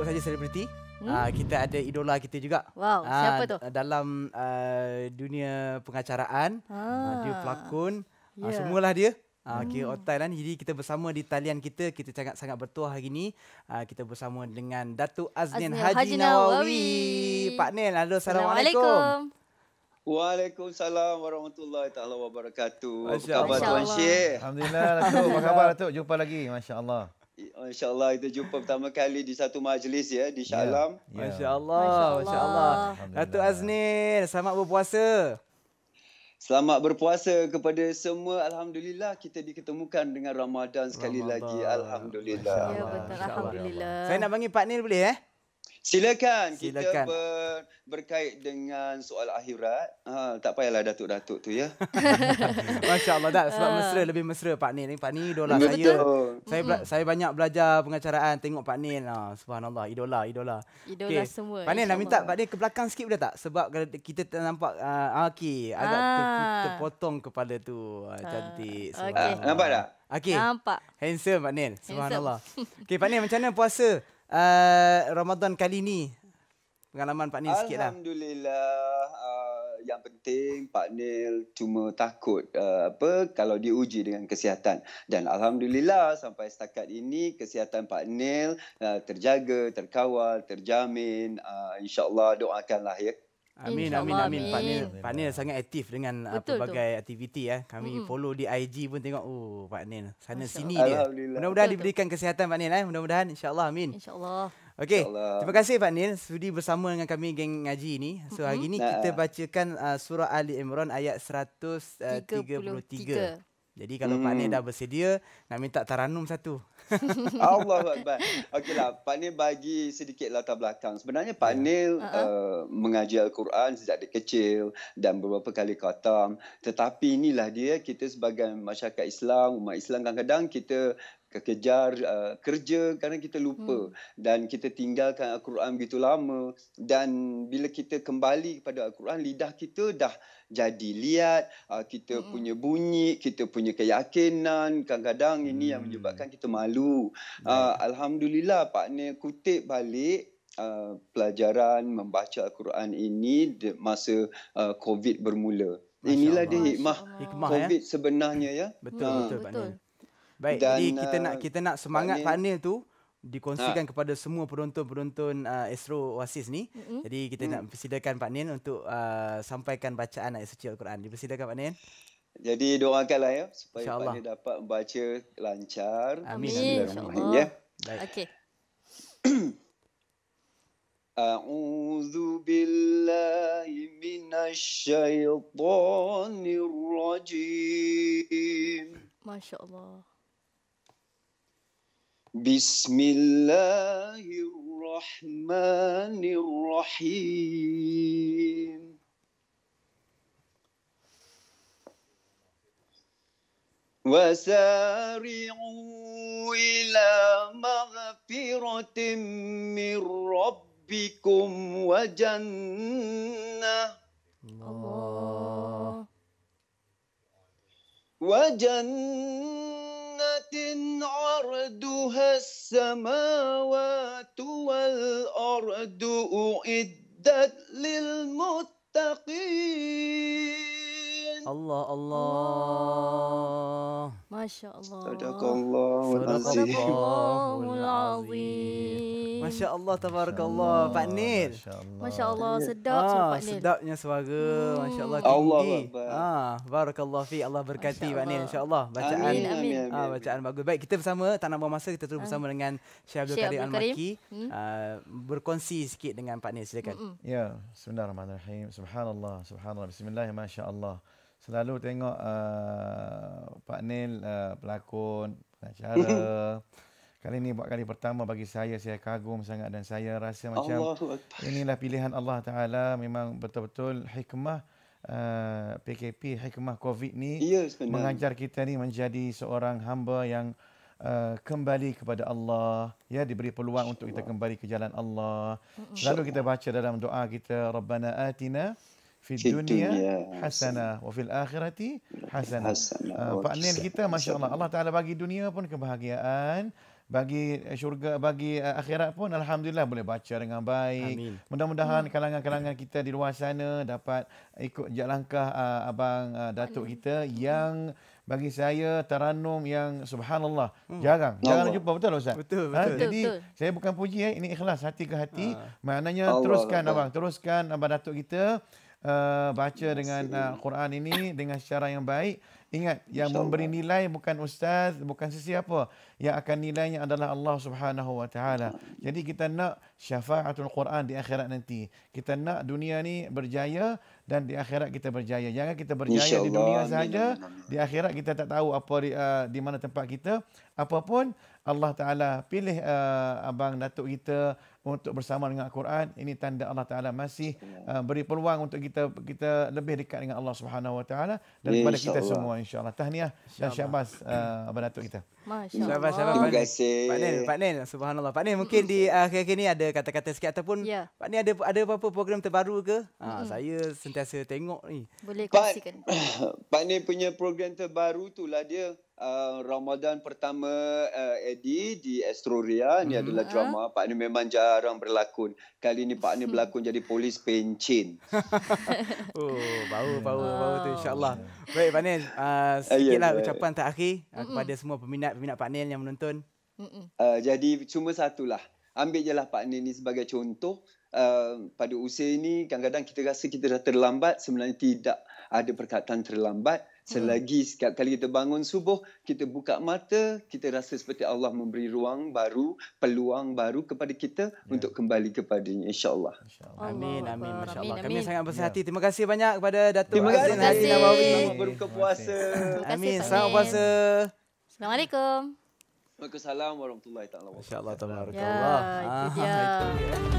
sebut saja selebriti. Kita ada idola kita juga. Wow, siapa tu? Dalam dunia pengacaraan, dia pelakon, semualah dia. Okay, Thailand. Jadi kita bersama di talian kita, kita sangat bertuah hari ini. Kita bersama dengan Datuk Aznil Haji Nawawi. Pak Nil, halo, assalamualaikum. Waalaikumsalam warahmatullahi taala wabarakatuh. Apa khabar Tuan Syekh? Alhamdulillah Datuk, apa khabar Datuk? Jumpa lagi, masya-Allah. Insya-Allah kita jumpa pertama kali di satu majlis ya di Shah Alam. Masya-Allah, masya-Allah. Datuk Aznil, selamat berpuasa. Selamat berpuasa kepada semua. Alhamdulillah kita diketemukan dengan Ramadan sekali lagi. Alhamdulillah. Ya betul, alhamdulillah. Saya nak panggil Pak Nil boleh eh? Silakan, kita berkait dengan soal akhirat. Tak payahlah Datuk-Datuk tu ya. Masya Allah dah, sebab mesra, lebih mesra Pak Nil. Pak Nil idola saya. Saya banyak belajar pengacaraan, tengok Pak Nil. Subhanallah, idola. Idola okay. Semua. Pak Nil nak minta Pak Nil ke belakang sikit boleh tak? Sebab kita nampak Aki agak terpotong kepala tu. Cantik. Okay. Nampak tak? Okay. Nampak. Handsome Pak Nil. Subhanallah. Okay, Pak Nil macam mana puasa? Ramadan kali ni pengalaman Pak Nil sikitlah. Alhamdulillah yang penting Pak Nil cuma takut kalau diuji dengan kesihatan dan alhamdulillah sampai setakat ini kesihatan Pak Nil terjaga, terkawal, terjamin. Insya-Allah doakanlah ya. Amin. Pak Nil sangat aktif dengan pelbagai aktiviti ya. Kami follow di IG pun tengok Pak Nil sana sini dia. Mudah-mudahan diberikan kesihatan Pak Nil eh. Mudah-mudahan insya-Allah amin. Insya-Allah. Okey. Terima kasih Pak Nil sudi bersama dengan kami Geng Ngaji ini. So hari ini kita bacakan surah Ali Imran ayat 133. Jadi kalau Pak Nil dah bersedia nak minta taranum satu. Allahu Akbar. Okeylah, Pak Nil bagi sedikit latar belakang. Sebenarnya Pak Nil mengaji Al-Quran sejak dia kecil dan beberapa kali khatam. Tetapi inilah dia, kita sebagai masyarakat Islam, umat Islam kadang-kadang kita kejar kerja kerana kita lupa dan kita tinggalkan Al-Quran begitu lama dan bila kita kembali kepada Al-Quran, lidah kita dah jadi liat, kita punya bunyi, kita punya keyakinan. Kadang-kadang ini yang menyebabkan kita malu. Alhamdulillah Pak Nil kutip balik pelajaran membaca Al-Quran ini masa COVID bermula. Inilah dia hikmah COVID sebenarnya ya. Betul Pak Nil. Baik, jadi kita nak semangat Pak Nil tu dikongsikan kepada semua penonton-penonton Astro Oasis ni. Jadi kita nak persilakan Pak Nil untuk sampaikan bacaan ayat suci Al-Quran. Dipersilakan Pak Nil. Jadi doakanlah ya supaya Pak Nil dapat membaca lancar. Amin. Insya-Allah. Ya. Baik. Okey. A'udzu billahi minasy syaithanir rajim. Masya-Allah. Bismillahirrahmanirrahim. Wasari'u ila maghfiratin min rabbikum wa jannah. Allah. Wa jannah. عرضها السماوات والأرض أعدت للمتقين. الله الله. ما شاء الله. صدق الله العظيم. ما شاء الله تبارك الله. Pak Nil. ما شاء الله sedap suara Pak Nil. Sedapnya suara. Ma sha Allah tinggi. Barakallahu fi. Allah berkati Pak Nil insya-Allah. Bacaan bacaan bagus. Baik, kita bersama tak nak buang masa, kita terus bersama dengan Syekh Abdul Karim Al-Maki berkongsi sikit dengan Pak Nil silakan. Ya, bismillahirrahmanirrahim. Subhanallah. Bismillah ma sha Allah. Selalu tengok Pak Nil pelakon, pengacara. Kali ini buat kali pertama bagi saya kagum sangat dan saya rasa macam inilah pilihan Allah Ta'ala. Memang betul-betul hikmah PKP, hikmah COVID ni mengajar kita ni menjadi seorang hamba yang kembali kepada Allah, ya, diberi peluang untuk kita kembali ke jalan Allah. Lalu kita baca dalam doa kita, Rabbana atina fi dunia hasanah wa fil akhirati hasanah. Pak Nil kita masya-Allah, Allah Ta'ala bagi dunia pun kebahagiaan, bagi akhirat pun alhamdulillah boleh baca dengan baik. Mudah-mudahan kalangan-kalangan kita di luar sana dapat ikut jejak langkah abang datuk kita yang bagi saya taranum yang subhanallah jarang jumpa, betul Ustaz? Betul, betul. Ha? Jadi betul. Saya bukan puji ini ikhlas hati ke hati. Maknanya Allah, teruskan Allah. Abang, teruskan abang datuk kita baca dengan Quran ini dengan secara yang baik. Ingat, yang memberi nilai bukan ustaz, bukan sesiapa. Yang akan nilainya adalah Allah Subhanahu Wa Taala. Jadi kita nak syafaatul Quran di akhirat nanti. Kita nak dunia ni berjaya dan di akhirat kita berjaya. Jangan kita berjaya di dunia sahaja, di akhirat kita tak tahu apa di mana tempat kita. Apapun Allah Taala pilih abang datuk kita untuk bersama dengan Al-Quran. Ini tanda Allah Taala masih beri peluang untuk kita lebih dekat dengan Allah Subhanahu Wa Taala daripada kita semua. InsyaAllah. Tahniah dan syabas abang datuk kita. Masya-Allah. Terima kasih. Pak Nil, subhanallah. Pak Nil, mungkin di akhir-akhir ni ada kata-kata sikit ataupun Pak Nil ada apa-apa program terbaru ke? Saya sentiasa tengok ni. Boleh kongsikan. Pak Nil punya program terbaru itulah dia Ramadan pertama Edi di Astroria. Ini adalah drama. Pak Nil memang jarang berlakon. Kali ni Pak Nil berlakon jadi polis pencin. Bau tu insyaAllah. Baik Pak Nil, sikitlah ucapan terakhir kepada semua peminat-peminat Pak Nil yang menonton. Jadi cuma satulah. Ambil je lah Pak Nil ni sebagai contoh. Pada usia ini kadang-kadang kita rasa kita dah terlambat. Sebenarnya tidak ada perkataan terlambat. Selagi setiap kali kita bangun subuh, kita buka mata, kita rasa seperti Allah memberi ruang baru, peluang baru kepada kita untuk kembali kepadanya, insyaAllah. Amin, amin, masyaAllah. Kami sangat besar hati. Terima kasih banyak kepada Datuk Aznil Haji Nawawi. Selamat berbuka puasa. Amin, selamat puasa. Assalamualaikum. Waalaikumsalam warahmatullahi wabarakatuh. InsyaAllah.